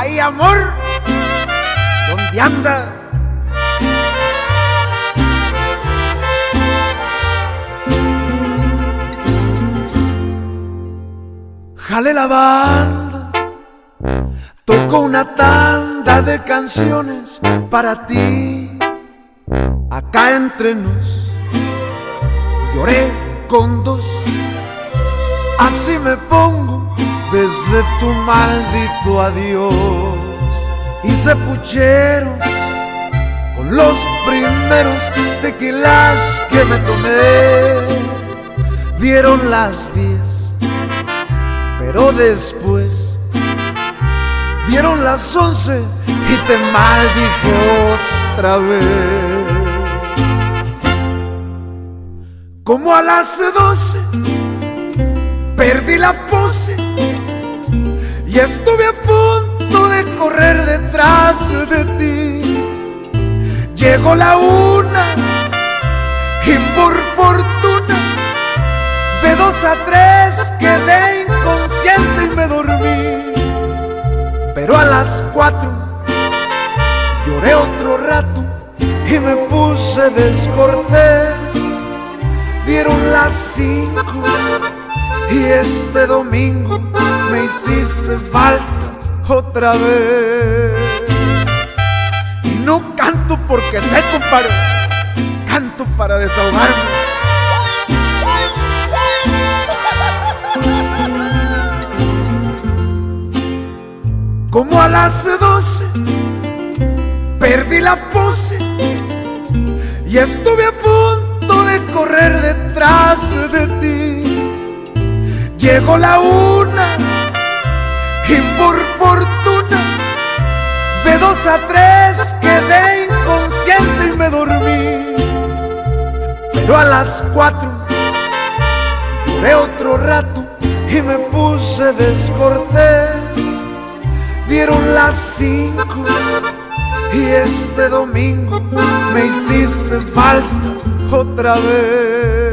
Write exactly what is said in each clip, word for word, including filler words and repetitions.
Ay, amor, ¿dónde andas? Jale la banda, tocó una tanda de canciones para ti. Acá entre nos lloré con dos. Así me pongo desde tu maldito adiós. Hice pucheros con los primeros tequilas que me tomé. Dieron las diez, pero después dieron las once y te maldije otra vez. Como a las doce perdí la pose y estuve a punto de correr detrás de ti. Llegó la una y por fortuna de dos a tres quedé inconsciente y me dormí. Pero a las cuatro lloré otro rato y me puse descortés. Dieron las cinco y este domingo me hiciste falta otra vez. Y no canto porque sé, compadre, canto para desahogarme. Como a las doce perdí la pose y estuve a punto de correr detrás de ti. Llegó la una y por fortuna de dos a tres quedé inconsciente y me dormí. Pero a las cuatro lloré otro rato y me puse descortés. Dieron las cinco y este domingo me hiciste falta otra vez.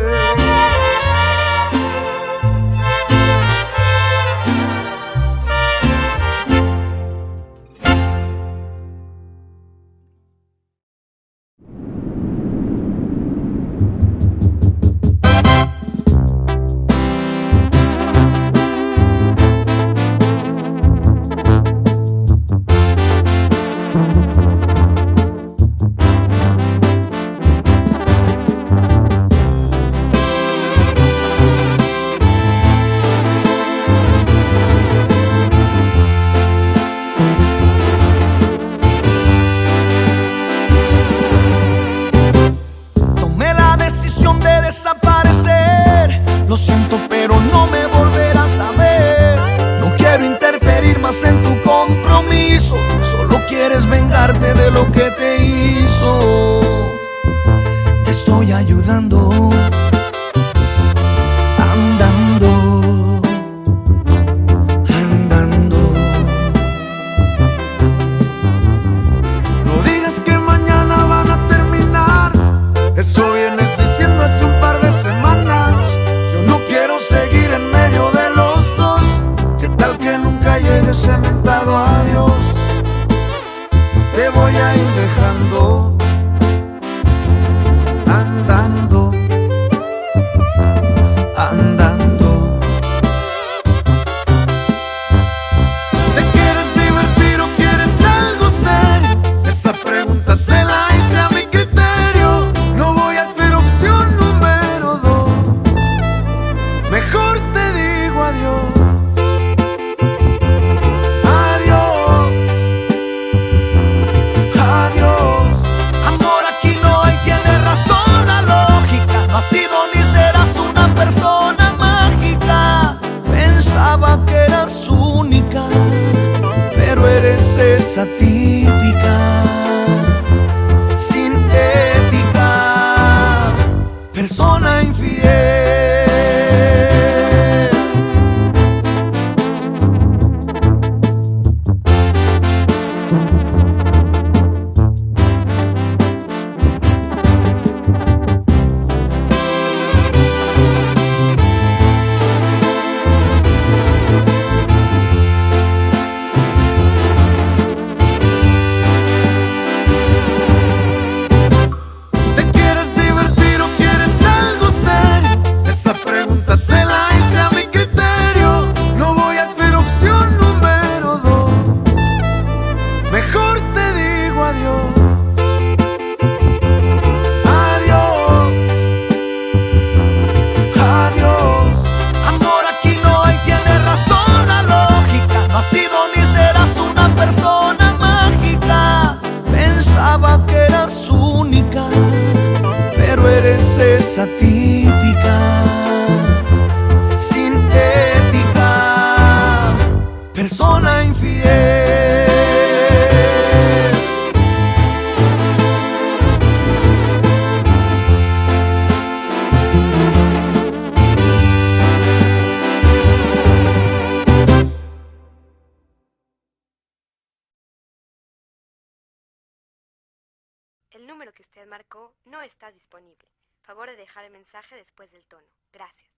número que usted marcó no está disponible. Favor de dejar el mensaje después del tono. Gracias.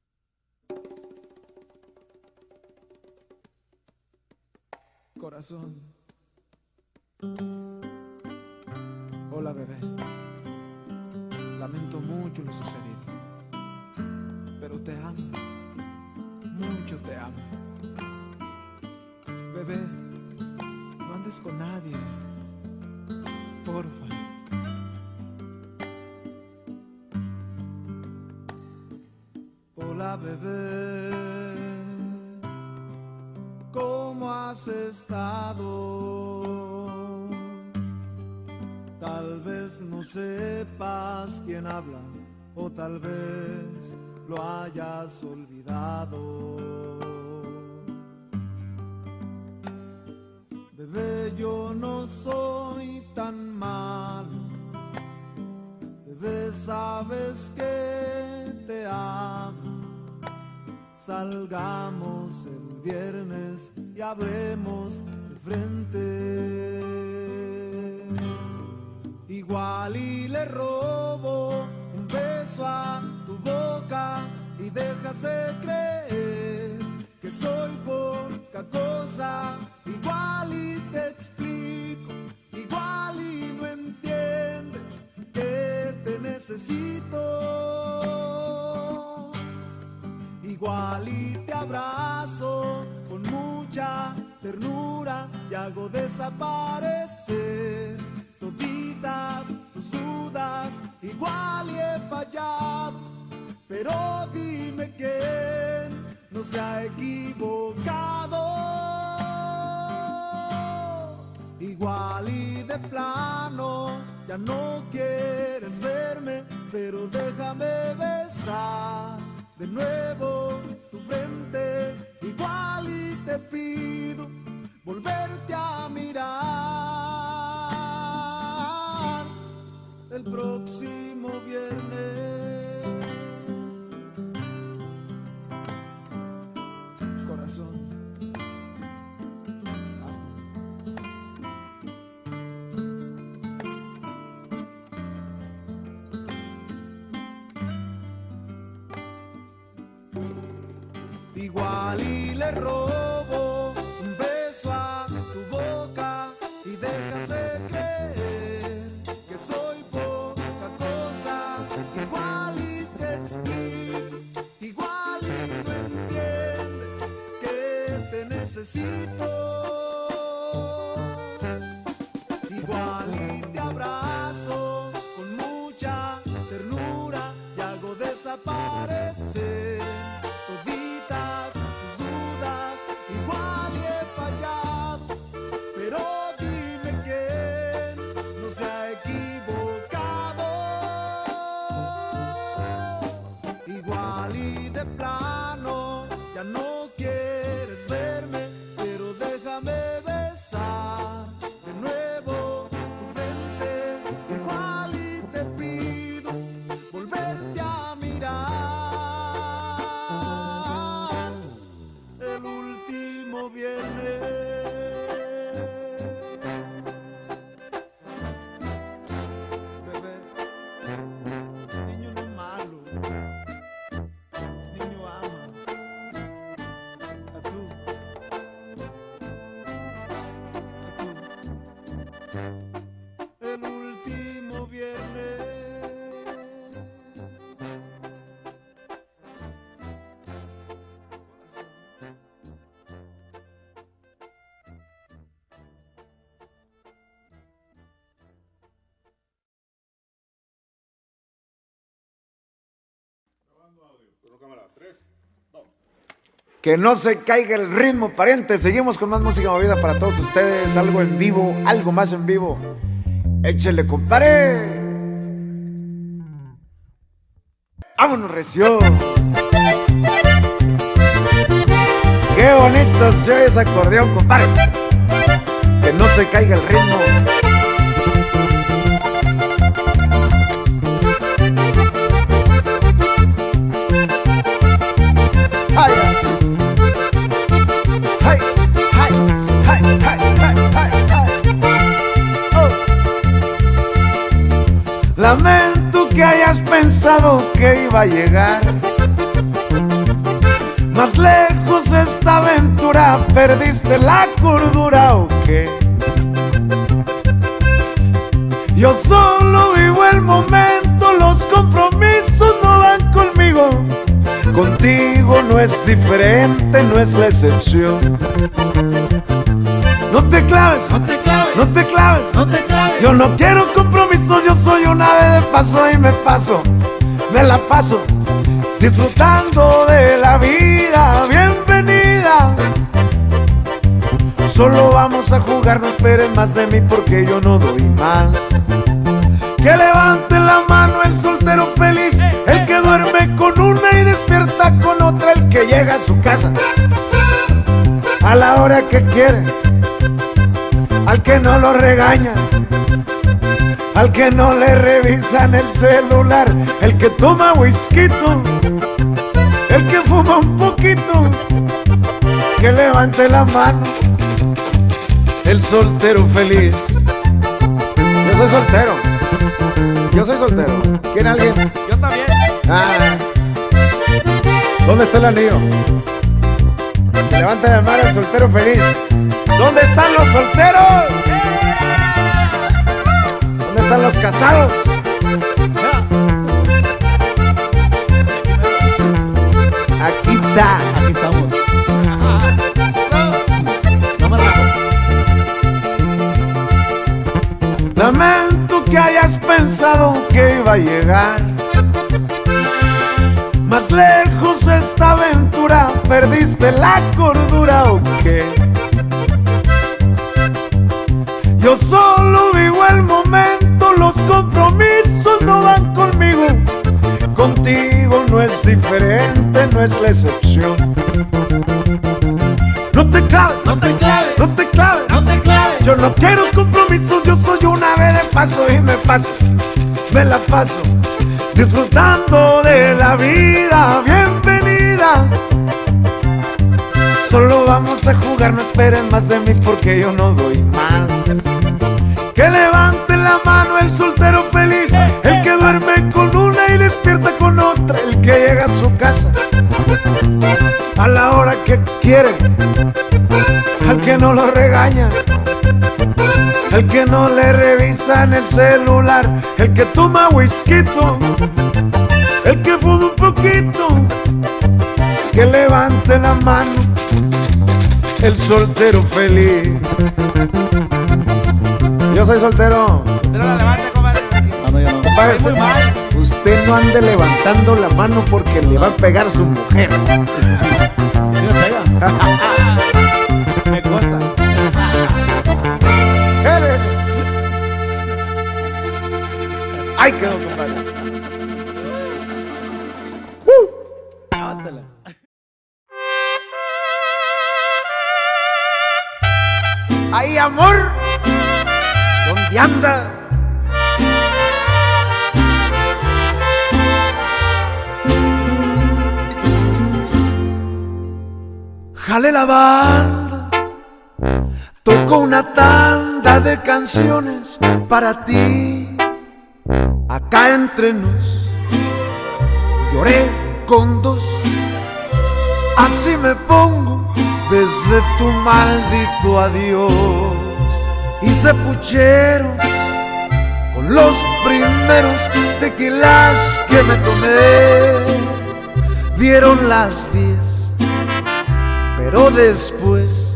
Corazón. Hola, bebé. Lamento mucho lo sucedido, pero te amo. Mucho te amo. Bebé, no andes con nadie. Porfa. Hola, bebé, ¿cómo has estado? Tal vez no sepas quién habla, o tal vez lo hayas olvidado. Bebé, yo no soy tan malo. Bebé, sabes que te amo. Salgamos el viernes y hablemos de frente. Igual y le robo un beso a tu boca y dejas de creer que soy poca cosa. Igual y te explico, igual y no entiendes que te necesito. Igual y te abrazo con mucha ternura y hago desaparecer toditas tus dudas. Igual y he fallado, pero dime quién no se ha equivocado. Igual y de plano ya no quieres verme, pero déjame besar de nuevo tu frente. Igual y te pido volverte a mirar el próximo viernes. Corazón. Igual y le robo un beso a tu boca y dejas de creer que soy poca cosa. Igual y te explico, igual y no entiendes que te necesito. Igual y te abrazo con mucha ternura y hago desaparecer tus dudas. Igual y he fallado, pero dime quién no se ha equivocado. Igual y de plano ya no quieres verme, pero déjame besar de nuevo tu frente. Igual y te pido volverte a mirar viernes. Bebé, niño no es malo, niño ama a tú, a tú, el último viernes. Que no se caiga el ritmo, pariente. Seguimos con más música movida para todos ustedes. Algo en vivo, algo más en vivo. Échale, compadre. Vámonos, recio. Qué bonito se oye ese acordeón, compadre. Que no se caiga el ritmo. pensado que iba a llegar. Más lejos esta aventura, perdiste la cordura o qué. Yo solo vivo el momento, los compromisos no van conmigo. Contigo no es diferente, no es la excepción. No te claves, no te claves, no te claves, no te claves. Yo no quiero compromisos, yo soy un ave de paso y me paso, me la paso disfrutando de la vida. Bienvenida. Solo vamos a jugar, no esperen más de mí porque yo no doy más. Que levante la mano el soltero feliz, el que duerme con una y despierta con otra, el que llega a su casa a la hora que quiere, al que no lo regaña, al que no le revisan el celular, el que toma whisky, el que fuma un poquito, que levante la mano el soltero feliz. Yo soy soltero, yo soy soltero. ¿Quiere alguien? Yo también. Ah. ¿Dónde está el anillo? Que levante la mano el soltero feliz. ¿Dónde están los solteros? ¿Dónde están los casados? Aquí está, aquí estamos. No me rajo. Lamento que hayas pensado que iba a llegar. Más lejos esta aventura, perdiste la cordura o qué. Yo solo vivo el momento, los compromisos no van conmigo. Contigo no es diferente, no es la excepción. No te claves, no te claves, no te claves, no te claves. Yo no quiero compromisos, yo soy una ave de paso y me paso, me la paso disfrutando de la vida. Bienvenida. Solo vamos a jugar, no esperen más de mí porque yo no doy más. Que levante la mano el soltero feliz, el que duerme con una y despierta con otra, el que llega a su casa a la hora que quiere, al que no lo regaña, al que no le revisan el celular, el que toma whisky, el que fuma un poquito, que levante la mano el soltero feliz. Yo soy soltero. Pero la levante, compadre. No, no, yo no. Compadre, es muy mal. Usted no ande levantando la mano porque le va a pegar a su mujer. Sí, me pega. Me corta. Ay, quedó, compadre. Uh. Levántala. ¡Ay, amor! ¿Dónde andas? Jale la banda, tocó una tanda de canciones para ti. Acá entre nos, lloré con dos. Así me pongo desde tu maldito adiós. Hice pucheros con los primeros tequilas que me tomé. Dieron las diez, pero después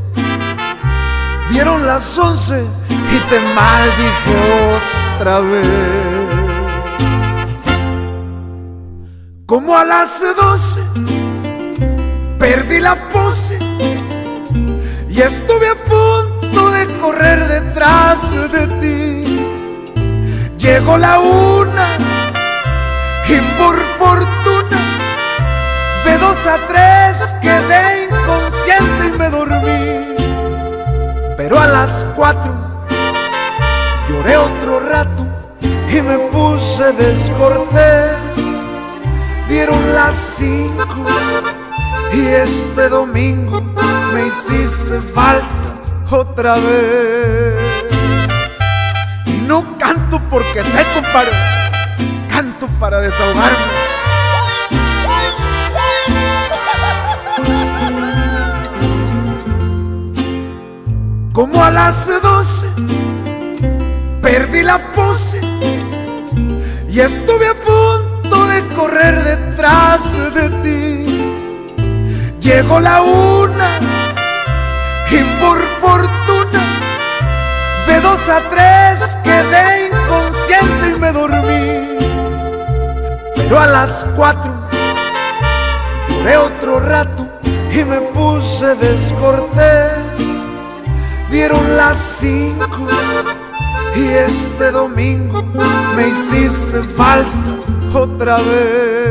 dieron las once y te maldije otra vez. Como a las doce perdí la pose y estuve a punto de correr detrás de ti. Llegó la una y por fortuna de dos a tres quedé inconsciente y me dormí. Pero a las cuatro lloré otro rato y me puse descortés. Dieron las cinco y este domingo me hiciste falta otra vez. Y no canto porque sé, compadre. canto para desahogarme. Como a las doce perdí la pose y estuve a punto de correr detrás de ti. Llegó la una y por fortuna de dos a tres quedé inconsciente y me dormí. Pero a las cuatro lloré otro rato y me puse descortés. Dieron las cinco y este domingo me hiciste falta otra vez.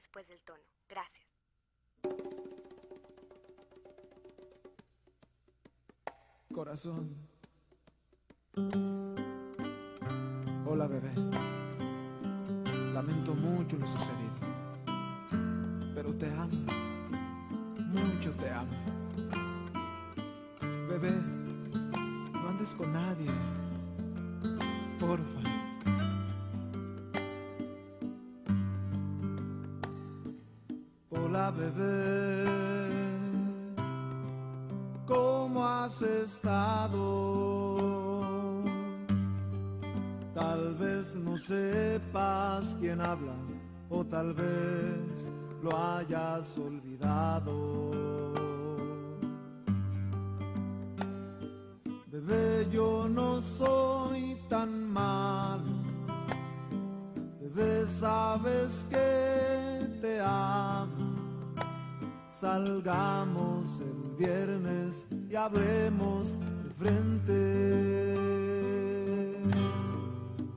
Después del tono. Gracias. Corazón. Hola, bebé. Lamento mucho lo sucedido, pero te amo. Mucho te amo. Bebé, no andes con nadie. Porfa. bebé, ¿cómo has estado? Tal vez no sepas quién habla, o tal vez lo hayas olvidado. Bebé, yo no soy tan malo. Bebé, sabes que te amo. Salgamos el viernes y hablemos de frente.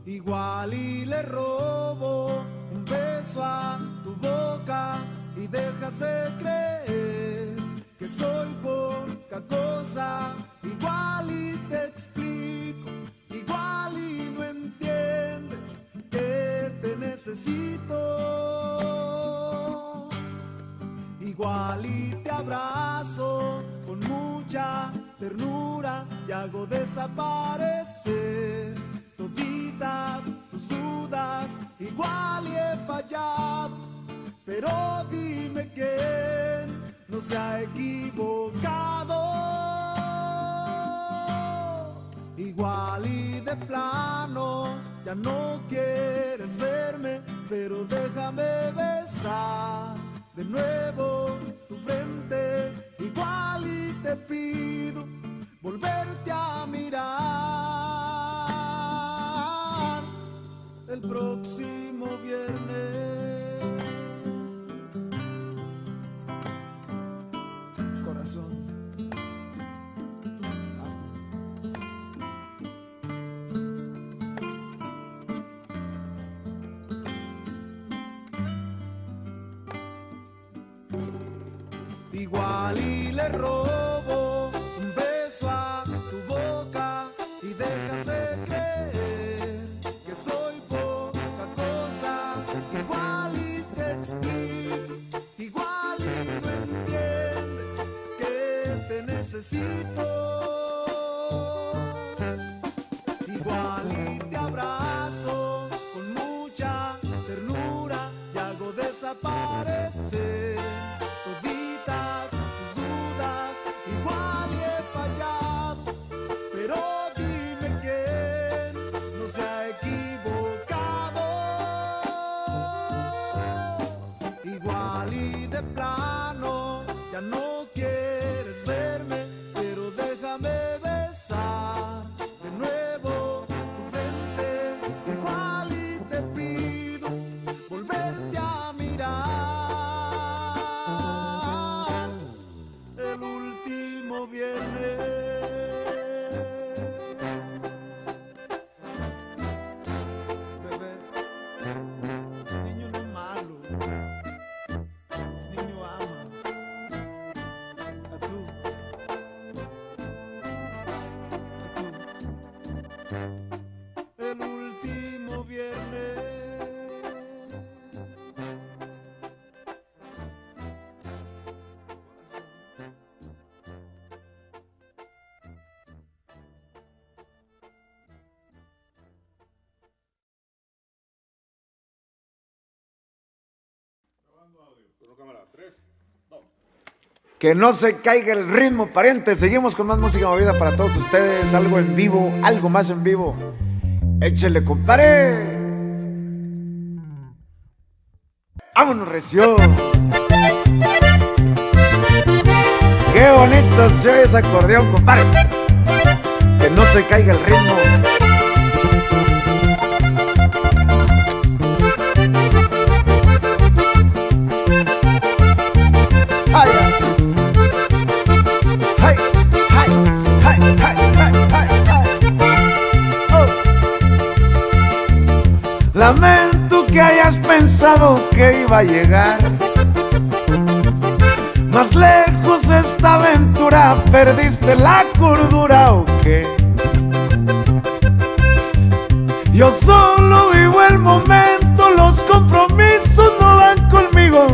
Igual y le robo un beso a tu boca y dejas de creer que soy poca cosa. Igual y te explico, igual y no entiendes que te necesito. Igual y te abrazo con mucha ternura y hago desaparecer toditas tus dudas. Igual y he fallado, pero dime quién no se ha equivocado. Igual y de plano ya no quieres verme, pero déjame besar de nuevo tu frente. Igual y te pido volverte a mirar el próximo viernes. Corazón. Igual y le robo un beso a tu boca y dejas de creer que soy poca cosa. Igual y te explico, igual y no entiendes que te necesito. Igual y te abrazo con mucha ternura y hago desaparecer tus dudas. Igual y he fallado, pero dime quién no se ha equivocado. Igual y de plano ya no quieres verme, pero déjame besar de nuevo tu frente. Igual y te pido volverte a mirar viernes. Bebé, niño no es malo, niño ama a tú, a tú, el último viernes. Que no se caiga el ritmo, pariente. Seguimos con más música movida para todos ustedes. Algo en vivo, algo más en vivo. Échale, compadre. Vámonos, recio. Qué bonito se oye ese acordeón, compadre. Que no se caiga el ritmo. Lamento que hayas pensado que iba a llegar más lejos esta aventura. ¿Perdiste la cordura o qué? Yo solo vivo el momento, los compromisos no van conmigo.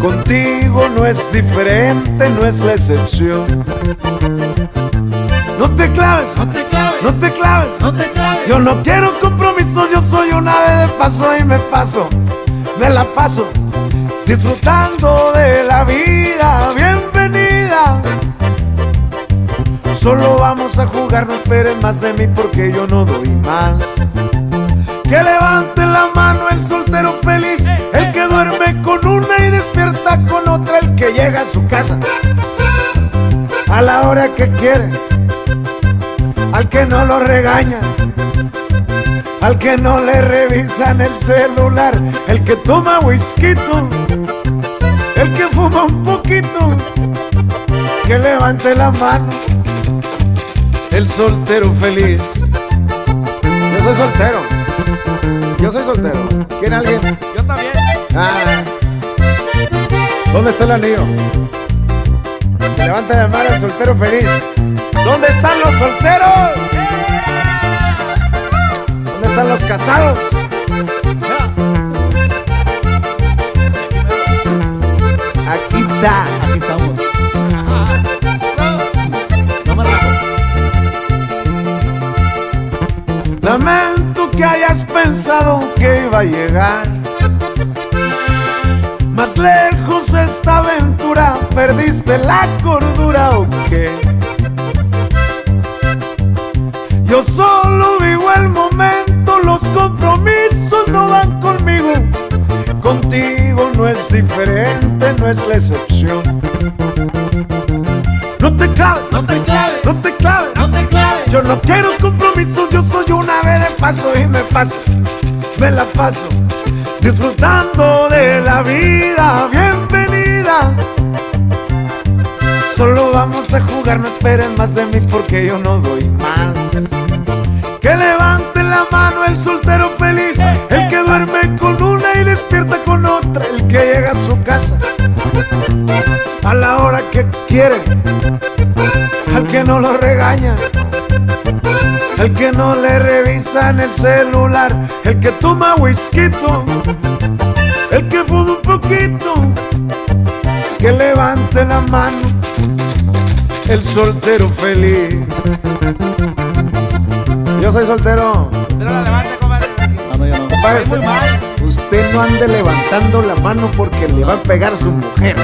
Contigo no es diferente, no es la excepción. No te claves, no te claves, no te claves, no te claves. Yo no quiero compromisos, yo soy un ave de paso y me paso, me la paso. disfrutando de la vida. Bienvenida. Solo vamos a jugar, no esperen más de mí porque yo no doy más. Que levante la mano el soltero feliz, el que duerme con una y despierta con otra, el que llega a su casa a la hora que quiere, al que no lo regaña, al que no le revisan el celular, el que toma whisky, el que fuma un poquito, que levante la mano el soltero feliz. Yo soy soltero, yo soy soltero. ¿Quiere alguien? Yo también. Ah. ¿Dónde está el anillo? Levanta la mano el soltero feliz. ¿Dónde están los solteros? ¿Dónde están los casados? Aquí está, aquí estamos. No me rajo. Lamento que hayas pensado que iba a llegar más lejos esta aventura. Perdiste la cordura, ¿o qué? Yo solo vivo el momento, los compromisos no van conmigo. Contigo no es diferente, no es la excepción. No te claves, no te claves, no te claves, no te claves. Yo no quiero compromisos, yo soy una vez de paso y me paso, me la paso disfrutando de la vida. Bienvenida. Solo vamos a jugar, no esperen más de mí porque yo no doy más. Que levante la mano el soltero feliz, el que duerme con una y despierta con otra, el que llega a su casa a la hora que quiere, al que no lo regaña, al que no le revisan el celular, el que toma whisky, el que fuma un poquito, que levante la mano el soltero feliz. Yo soy soltero. Pero la levante, compadre. No, no, yo no. Compadre, usted, usted no ande levantando la mano porque le va a pegar su mujer.